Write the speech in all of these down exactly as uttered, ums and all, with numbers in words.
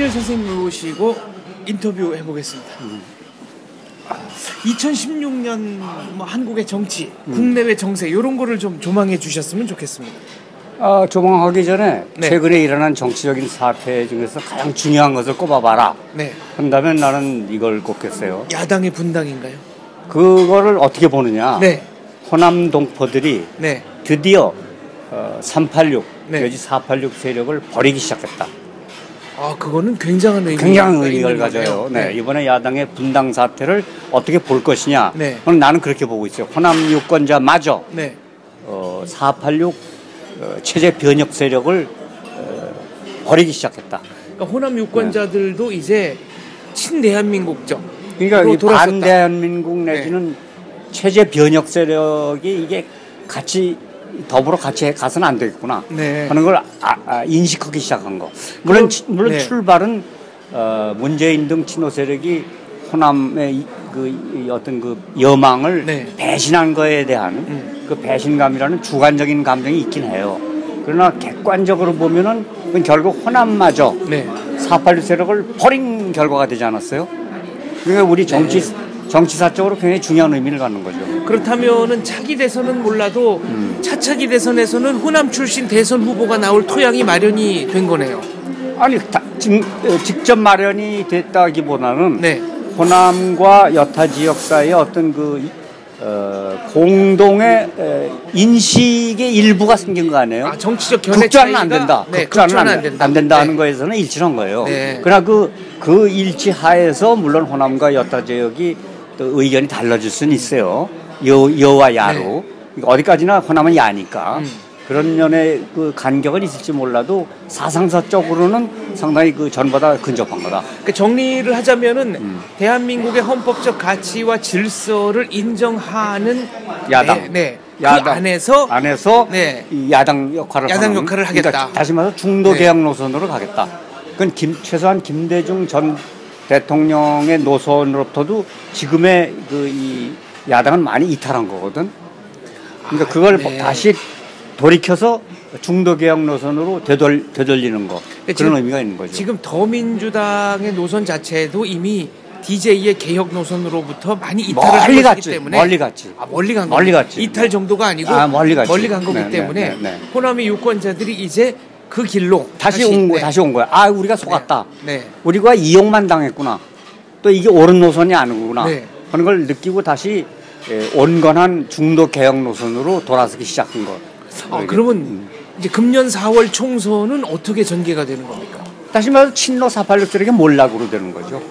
황우연 선생님 모시고 인터뷰 해보겠습니다. 음. 이천십육 년 뭐 한국의 정치, 음. 국내외 정세 이런 거를 좀 조망해 주셨으면 좋겠습니다. 아, 조망하기 전에 네. 최근에 일어난 정치적인 사태 중에서 가장 중요한 것을 꼽아봐라. 네. 한다면 나는 이걸 꼽겠어요. 야당의 분당인가요? 그거를 어떻게 보느냐. 네. 호남 동포들이 네. 드디어 어, 삼팔육, 네. 여지 사팔육 세력을 버리기 시작했다. 아, 그거는 굉장한 의미가 굉장한 의미를 가져요. 네. 네. 이번에 야당의 분당 사태를 어떻게 볼 것이냐. 네. 나는 그렇게 보고 있어요. 호남 유권자마저 네. 어, 사팔육 어, 체제 변혁 세력을 어, 버리기 시작했다. 그러니까 호남 유권자들도 네. 이제 친대한민국적. 그러니까 이 반대한민국 내지는 네. 체제 변혁 세력이 이게 같이 더불어 같이 가서는 안 되겠구나 네. 하는 걸 아, 아, 인식하기 시작한 거. 물론, 그럼, 치, 물론 네. 출발은 어, 문재인 등 친노 세력이 호남의 이, 그, 이 어떤 그 여망을 네. 배신한 거에 대한 음. 그 배신감이라는 주관적인 감정이 있긴 해요. 그러나 객관적으로 보면은 결국 호남마저 네. 사팔육 세력을 버린 결과가 되지 않았어요? 그러니까 우리 정치 네. 정치사적으로 굉장히 중요한 의미를 갖는 거죠. 그렇다면은 차기 대선은 몰라도 음. 차차기 대선에서는 호남 출신 대선 후보가 나올 토양이 마련이 된 거네요. 아니 다, 직, 직접 마련이 됐다기보다는 네. 호남과 여타 지역 사이의 어떤 그 어, 공동의 에, 인식의 일부가 생긴 거 아니에요? 아, 정치적 견해 차이가 안 된다. 네, 극좌는 안, 안 된다. 안 된다는 네. 거에서는 일치한 거예요. 네. 그러나 그, 그 일치 하에서 물론 호남과 여타 지역이 또 의견이 달라질 수는 있어요. 여, 여와 야로. 네. 어디까지나 호남은 야니까. 음. 그런 면의 그 간격은 있을지 몰라도 사상사적으로는 상당히 그 전보다 근접한 거다. 그 정리를 하자면은 음. 대한민국의 헌법적 가치와 질서를 인정하는 야당, 네, 네. 야당. 그 안에서 안에서 네. 이 야당 역할을 야당 하는, 역할을 하겠다. 그러니까 다시 말해서 중도 개혁 네. 노선으로 가겠다. 그건 김, 최소한 김대중 전 대통령의 노선으로부터도 지금의 그 이 야당은 많이 이탈한 거거든. 그러니까 아, 그걸 네. 다시 돌이켜서 중도개혁 노선으로 되돌, 되돌리는 거 그런 지금, 의미가 있는 거죠. 지금 더민주당의 노선 자체도 이미 디제이의 개혁 노선으로부터 많이 이탈을 했기 때문에 멀리 갔지. 아, 멀리 간 멀리 갔지. 이탈 정도가 아니고 아, 멀리, 멀리 간 거기 네, 때문에 네, 네, 네. 호남의 유권자들이 이제 그 길로 다시, 다시, 온, 네. 다시 온 거야. 아, 우리가 속았다. 네, 네. 우리가 이용만 당했구나. 또 이게 옳은 노선이 아니구나 네. 하는 걸 느끼고 다시 온건한 중도개혁 노선으로 돌아서기 시작한 거. 아, 그러면 음. 이제 금년 사월 총선은 어떻게 전개가 되는 겁니까? 다시 말해서 친노 사팔육들에게 몰락으로 되는 거죠.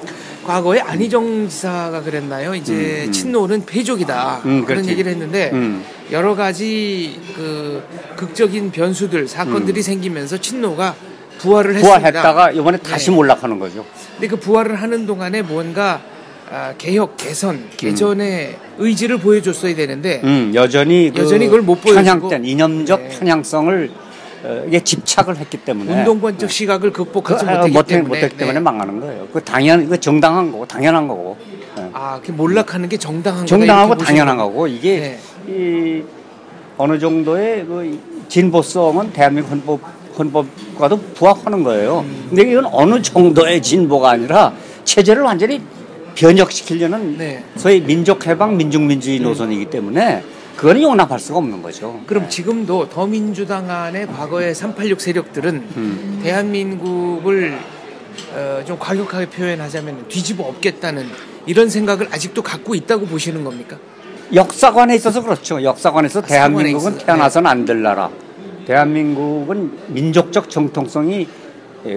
과거에 안희정 지사가 그랬나요? 이제 음, 음. 친노는 패족이다 음, 그런 그렇지. 얘기를 했는데 음. 여러 가지 그 극적인 변수들 사건들이 음. 생기면서 친노가 부활을 했습니다. 부활했다가 이번에 다시 네. 몰락하는 거죠. 근데 그 부활을 하는 동안에 뭔가 아, 개혁, 개선, 개전의 음. 의지를 보여줬어야 되는데 음, 여전히 그 여전히 그걸 못 보여주고 이념적 네. 편향성을 어, 이게 집착을 했기 때문에 운동권적 네. 시각을 극복하지 그, 못했기 못, 때문에 못했기 네. 때문에 망하는 거예요. 그 당연, 그 정당한 거고 당연한 거고. 네. 아, 그 몰락하는 게 정당한 거다. 정당하고 당연한 거. 거고 이게 네. 이, 어느 정도의 그 진보성은 대한민국 헌법 헌법과도 부합하는 거예요. 음. 근데 이건 어느 정도의 진보가 아니라 체제를 완전히 변혁시키려는 네. 소위 민족해방, 민중민주주의 노선이기 때문에 그거는 용납할 수가 없는 거죠. 그럼 네. 지금도 더민주당 안의 과거의 삼팔육 세력들은 음. 대한민국을 어, 좀 과격하게 표현하자면 뒤집어 엎겠다는 이런 생각을 아직도 갖고 있다고 보시는 겁니까? 역사관에 있어서 그렇죠. 역사관에서 아, 대한민국은 태어나서는 안 될 나라. 대한민국은 민족적 정통성이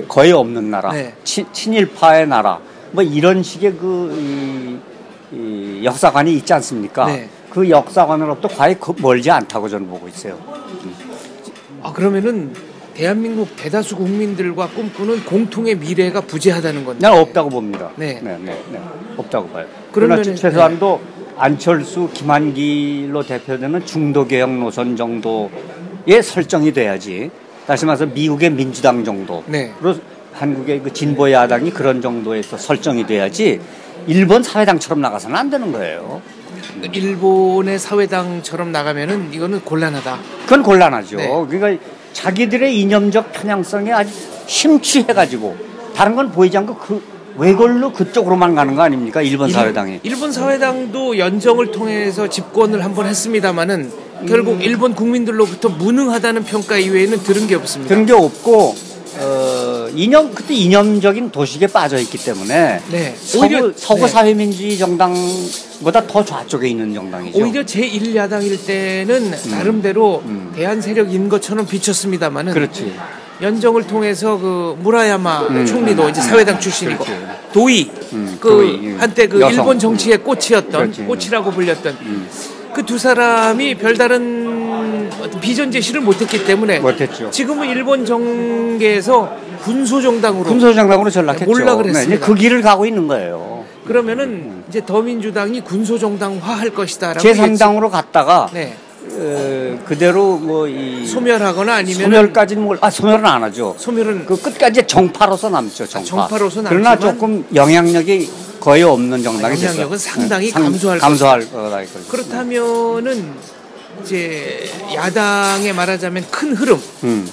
거의 없는 나라. 네. 치, 친일파의 나라. 뭐 이런 식의 그 이, 이 역사관이 있지 않습니까? 네. 그 역사관으로부터 과히 멀지 않다고 저는 보고 있어요. 음. 아, 그러면은 대한민국 대다수 국민들과 꿈꾸는 공통의 미래가 부재하다는 건데? 난 없다고 봅니다. 네, 네, 네, 네. 없다고 봐요. 그러나 면은, 최소한도 네. 안철수, 김한길로 대표되는 중도개혁 노선 정도에 설정이 돼야지. 다시 말해서 미국의 민주당 정도. 네. 한국의 그 진보 야당이 그런 정도에서 설정이 돼야지 일본 사회당처럼 나가서는 안 되는 거예요. 일본의 사회당처럼 나가면은 이거는 곤란하다. 그건 곤란하죠. 네. 그러니까 자기들의 이념적 편향성에 아주 심취해가지고 다른 건 보이지 않고 그 외골로 그쪽으로만 가는 거 아닙니까? 일본 사회당이. 일본 사회당도 연정을 통해서 집권을 한번 했습니다마는 결국 음. 일본 국민들로부터 무능하다는 평가 이외에는 들은 게 없습니다. 들은 게 없고 어, 이념 그때 이념적인 도식에 빠져 있기 때문에 네. 서구, 오히려 서구 네. 사회민주주의 정당보다 더 좌쪽에 있는 정당이죠. 오히려 제일 야당일 때는 음. 나름대로 음. 대한 세력인 것처럼 비쳤습니다마는. 그렇지. 연정을 통해서 그 무라야마 음, 총리도 음, 이제 사회당 출신이고 그렇지. 도이 음, 그 도이, 한때 그 여성, 일본 정치의 음. 꽃이었던 그렇지. 꽃이라고 불렸던 음. 그 두 사람이 별다른 비전 제시를 못했기 때문에 못했죠. 지금은 일본 정계에서 군소 정당으로 군소 정당으로 전락했죠. 몰락을 했습니다. 네, 그 길을 가고 있는 거예요. 그러면은 음. 이제 더민주당이 군소 정당화할 것이다라고 제삼 당으로 갔다가. 네. 어, 그대로 뭐 이 소멸하거나 아니면 소멸까지는 뭘, 아 소멸은 안 하죠. 소멸은 그 끝까지 정파로서 남죠. 정파. 아, 정파로서 남지만 그러나 조금 영향력이 거의 없는 정당이 됐어요. 영향력은 됐어요. 상당히 네, 감소할 감소할 거다. 그렇다면은 이제 야당에 말하자면 큰 흐름. 음.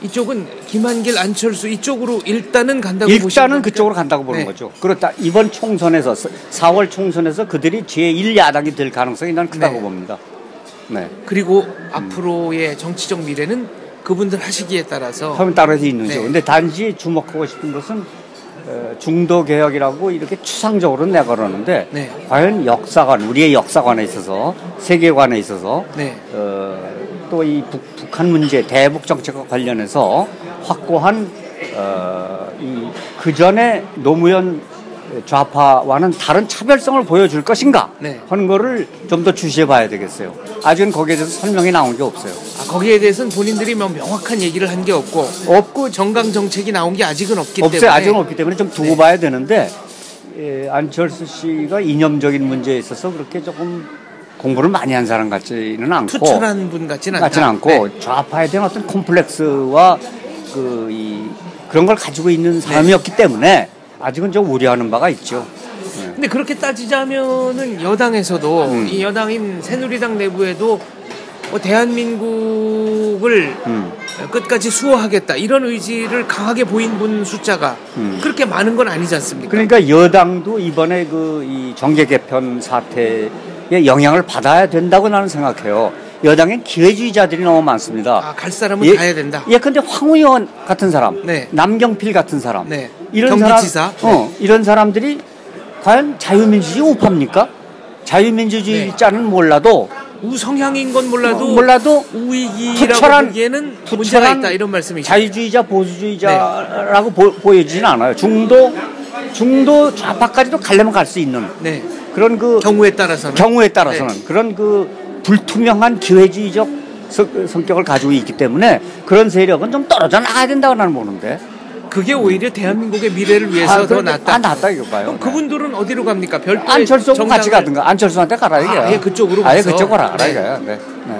이쪽은 김한길, 안철수 이쪽으로 일단은 간다고 보시는 거죠? 일단은 그쪽으로 간다고 보는 네. 거죠. 그렇다. 이번 총선에서 사월 총선에서 그들이 제일 야당이 될 가능성이 난 크다고 네. 봅니다. 네. 그리고 음. 앞으로의 정치적 미래는 그분들 하시기에 따라서 하면 따라서 있는 거죠. 네. 근데 단지 주목하고 싶은 것은 중도 개혁이라고 이렇게 추상적으로 내걸었는데 네. 과연 역사관, 우리의 역사관에 있어서 세계관에 있어서 네. 어, 또 이 북한 문제, 대북 정책과 관련해서 확고한 어, 이 그 전에 노무현 좌파와는 다른 차별성을 보여줄 것인가 네. 하는 거를 좀 더 주시해 봐야 되겠어요. 아직은 거기에 대해서 설명이 나온 게 없어요. 아, 거기에 대해서는 본인들이 뭐 명확한 얘기를 한 게 없고 없고 정강 정책이 나온 게 아직은 없기 없어요. 때문에 아직은 없기 때문에 좀 두고 네. 봐야 되는데 예, 안철수 씨가 이념적인 문제에 있어서 그렇게 조금 공부를 많이 한 사람 같지는 않고 투철한 분 같지는 같지는 않고 네. 좌파에 대한 어떤 콤플렉스와 그 이 그런 걸 가지고 있는 사람이었기 네. 때문에. 아직은 좀 우려하는 바가 있죠. 네. 근데 그렇게 따지자면은 여당에서도 음. 이 여당인 새누리당 내부에도 뭐 대한민국을 음. 끝까지 수호하겠다 이런 의지를 강하게 보인 분 숫자가 음. 그렇게 많은 건 아니지 않습니까? 그러니까 여당도 이번에 그 이 정계 개편 사태에 영향을 받아야 된다고 나는 생각해요. 여당엔 기회주의자들이 너무 많습니다. 아, 갈 사람은 예, 가야 된다. 예, 근데 황우연 같은 사람, 네. 남경필 같은 사람, 네. 이런 경기지사, 사람, 어, 네. 이런 사람들이 과연 자유민주주의 우파입니까? 자유민주주의자는 네. 몰라도 우성향인 건 몰라도, 어, 몰라도 우익이라고 보기에는 문제가 있다 이런 말씀이죠. 자유주의자, 보수주의자라고 네. 보, 보여지진 않아요. 중도, 중도 좌파까지도 가려면 갈 수 있는 네. 그런 그 경우에 따라서는 경우에 따라서는 네. 그런 그. 불투명한 기회주의적 성격을 가지고 있기 때문에 그런 세력은 좀 떨어져 나가야 된다고 나는 보는데 그게 오히려 대한민국의 미래를 위해서 아, 더 낫다. 아, 낫다 이거 봐요. 그럼 그분들은 어디로 갑니까? 별도의 안철수하고 정당을... 같이 가든가 안철수한테 가라 이게. 아, 예, 그쪽으로 가서. 아예 그쪽으로 가라 네. 이거야. 네. 네. 네.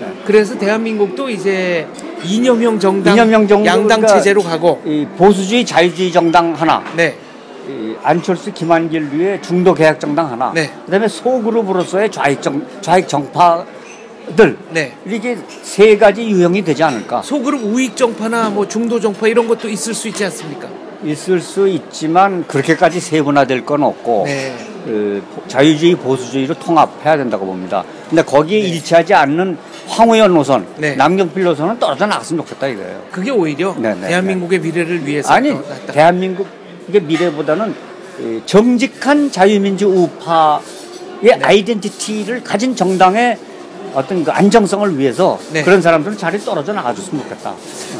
네. 그래서 대한민국도 이제 이념형 정당, 이념형 정당 양당 체제로 가고 이 보수주의 자유주의 정당 하나. 네. 안철수, 김한길 류의 중도 개혁 정당 하나. 네. 그다음에 소그룹으로서의 좌익 정 좌익 정파들. 네. 이게 세 가지 유형이 되지 않을까? 소그룹 우익 정파나 뭐 중도 정파 이런 것도 있을 수 있지 않습니까? 있을 수 있지만 그렇게까지 세분화될 건 없고 네. 그 자유주의 보수주의로 통합해야 된다고 봅니다. 근데 거기에 네. 일치하지 않는 황우연 노선, 네. 남경필 노선은 떨어져 나갔으면 좋겠다 이거예요. 그게 오히려 네, 네, 대한민국의 네. 미래를 위해서 아니 낫다. 대한민국 이게 미래보다는 정직한 자유민주 우파의 네. 아이덴티티를 가진 정당의 어떤 그 안정성을 위해서 네. 그런 사람들은 자리 떨어져 나가줬으면 좋겠다.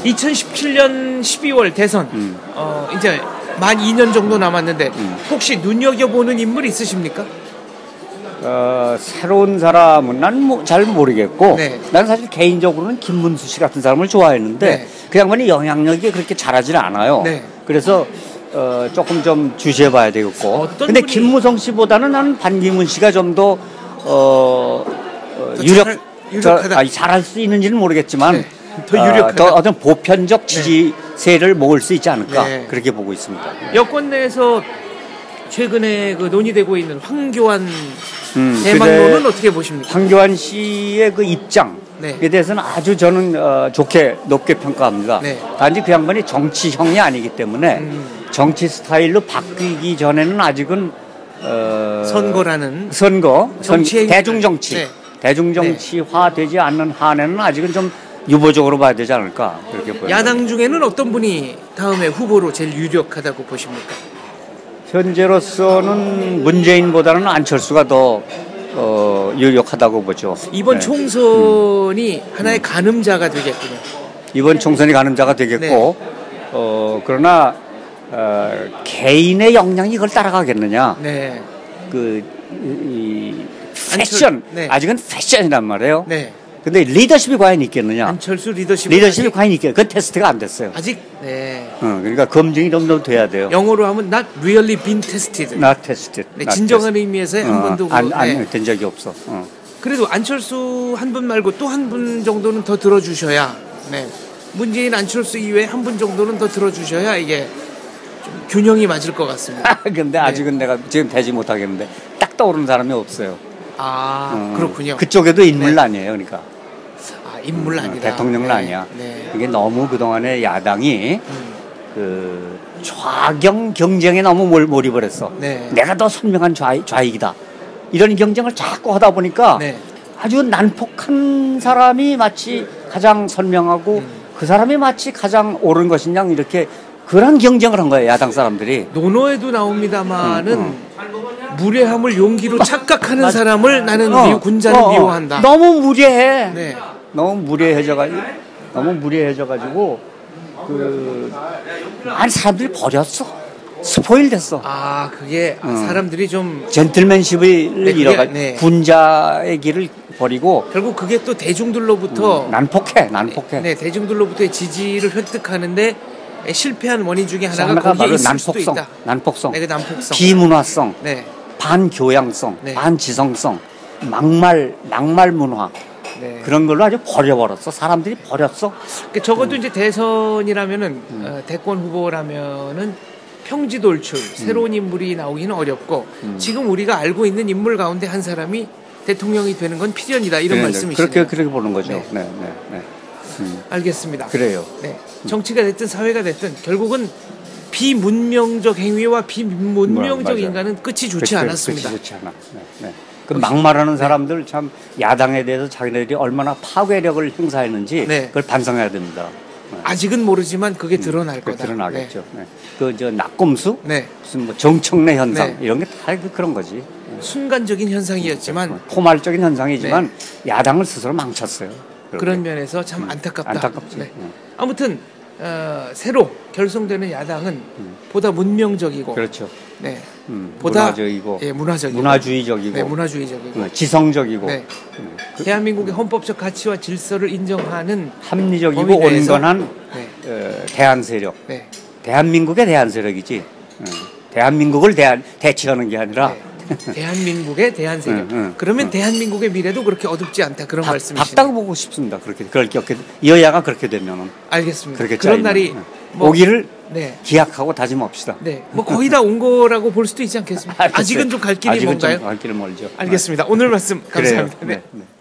이천십칠 년 십이월 대선 음. 어, 이제 만 이 년 정도 남았는데 음. 혹시 눈여겨보는 인물 있으십니까? 어, 새로운 사람은 난 뭐, 잘 모르겠고 네. 난 사실 개인적으로는 김문수 씨 같은 사람을 좋아했는데 네. 그 양반이 영향력이 그렇게 잘하지는 않아요. 네. 그래서 어, 조금 좀 주시해 봐야 되겠고. 근데 분이... 김무성 씨보다는 나는 반기문 씨가 좀 더 어, 어, 유력, 잘, 유력하다. 아니, 잘할 수 있는지는 모르겠지만 네, 더 유력하다. 어, 더 어떤 보편적 지지세를 네. 모을 수 있지 않을까 네. 그렇게 보고 있습니다. 여권 내에서 최근에 그 논의되고 있는 황교안 대망론은 음, 어떻게 보십니까? 황교안 씨의 그 입장. 네. 대해서는 아주 저는 어, 좋게 높게 평가합니다. 네. 단지 그 양반이 정치형이 아니기 때문에 음. 정치 스타일로 바뀌기 전에는 아직은 어, 선거라는 선거, 정치의 대중정치, 네. 대중정치화되지 않는 한에는 아직은 좀 유보적으로 봐야 되지 않을까 그렇게 보여요. 야당 중에는 어떤 분이 다음에 후보로 제일 유력하다고 보십니까? 현재로서는 문재인보다는 안철수가 더 어, 유력하다고 보죠. 이번 네. 총선이 음. 하나의 가늠자가 되겠군요. 이번 총선이 가늠자가 되겠고 네. 어, 그러나 어, 개인의 역량이 이걸 따라가겠느냐. 네. 그 이, 패션, 네. 아직은 패션이란 말이에요. 네. 근데 리더십이 과연 있겠느냐? 안철수 리더십 리더십이 과연 있겠느냐? 그 테스트가 안 됐어요. 아직 네. 어, 그러니까 검증이 점점 돼야 돼요. 영어로 하면 not really been tested. not tested. 네, not 진정한 tested. 의미에서 한 어, 번도 안, 네. 안 된 적이 없어. 어. 그래도 안철수 한 분 말고 또 한 분 정도는 더 들어주셔야. 네. 문재인 안철수 이외에 한 분 정도는 더 들어주셔야 이게 좀 균형이 맞을 것 같습니다. 근데 아직은 네. 내가 지금 되지 못하겠는데 딱 떠오르는 사람이 없어요. 아 음, 그렇군요. 그쪽에도 인물 네. 아니에요, 그러니까. 인물 아니다. 대통령은 네, 아니야. 네. 이게 너무 그동안에 야당이 음. 그 좌경 경쟁에 너무 몰입을 했어. 네. 내가 더 선명한 좌익, 좌익이다. 이런 경쟁을 자꾸 하다 보니까 네. 아주 난폭한 사람이 마치 가장 선명하고 음. 그 사람이 마치 가장 옳은 것이냐 이렇게 그런 경쟁을 한 거예요. 야당 사람들이. 논어에도 나옵니다마는 음, 음. 무례함을 용기로 착각하는 맞, 사람을 나는 어, 미워, 군자는 어, 어, 미워한다. 너무 무례해. 네. 너무 무례해져가지고, 너무 무례해져가지고, 그, 아니, 사람들이 버렸어. 스포일 됐어. 아, 그게, 응. 사람들이 좀. 젠틀맨십을 네, 잃어가지고, 네. 군자의 길을 버리고. 결국 그게 또 대중들로부터. 음, 난폭해, 난폭해. 네, 대중들로부터의 지지를 획득하는데 실패한 원인 중에 하나가 거기에 있을 수도 있다. 난폭성. 네, 그 난폭성. 비문화성. 네. 반교양성. 네. 반지성성. 막말, 막말 문화. 네. 그런 걸로 아주 버려버렸어. 사람들이 버렸어. 그러니까 적어도 음. 이제 대선이라면은 음. 어, 대권 후보라면은 평지돌출 음. 새로운 인물이 나오기는 어렵고 음. 지금 우리가 알고 있는 인물 가운데 한 사람이 대통령이 되는 건 필연이다 이런 네, 말씀이시네요. 그렇게 그렇게 보는 거죠. 네, 네, 네. 네. 음. 알겠습니다. 그래요. 네. 정치가 됐든 사회가 됐든 결국은 비문명적 행위와 비문명적 음, 인간은 끝이 좋지 그치, 않았습니다. 끝이 좋지 않아. 네, 네. 그 막말하는 사람들 네. 참 야당에 대해서 자기네들이 얼마나 파괴력을 행사했는지 네. 그걸 반성해야 됩니다. 네. 아직은 모르지만 그게 드러날 음, 그게 거다. 드러나겠죠. 네. 네. 그 저 낙검수, 네. 무슨 뭐 정청래 현상 네. 이런 게 다 그런 거지. 순간적인 현상이었지만 포말적인 현상이지만 네. 야당을 스스로 망쳤어요. 그렇게. 그런 면에서 참 음, 안타깝다. 안타깝지. 네. 네. 아무튼 어, 새로 결성되는 야당은 음. 보다 문명적이고. 그렇죠. 네. 음, 보다 문화적이고, 예, 문화적이고 문화주의적이고, 네, 문화주의적이고 네, 지성적이고 네. 그, 대한민국의 헌법적 가치와 질서를 인정하는 합리적이고 온건한 네. 어, 대한 세력 네. 대한민국의 대한 세력이지 네. 대한민국을 대한, 대치하는 게 아니라 네. 대한민국의 대한 세력 음, 음, 그러면 음. 대한민국의 미래도 그렇게 어둡지 않다 그런 말씀이시죠. 밝다고 보고 싶습니다. 그렇게, 그렇게, 그렇게 여야가 그렇게 되면은 알겠습니다. 그렇게 그런 짜이면, 날이 음. 뭐, 오기를 네. 기약하고 다짐합시다. 네, 뭐 거의 다 온 거라고 볼 수도 있지 않겠습니까? 아직은 좀 갈 길이 아직은 뭔가요? 갈 길은 멀죠. 알겠습니다. 오늘 말씀 감사합니다. 네. 네. 네.